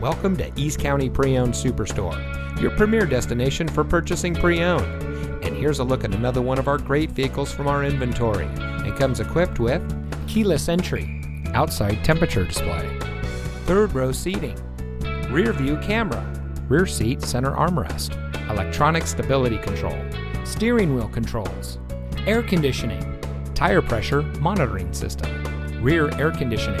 Welcome to East County Preowned Superstore, your premier destination for purchasing pre-owned. And here's a look at another one of our great vehicles from our inventory. It comes equipped with keyless entry, outside temperature display, third row seating, rear view camera, rear seat center armrest, electronic stability control, steering wheel controls, air conditioning, tire pressure monitoring system, rear air conditioning,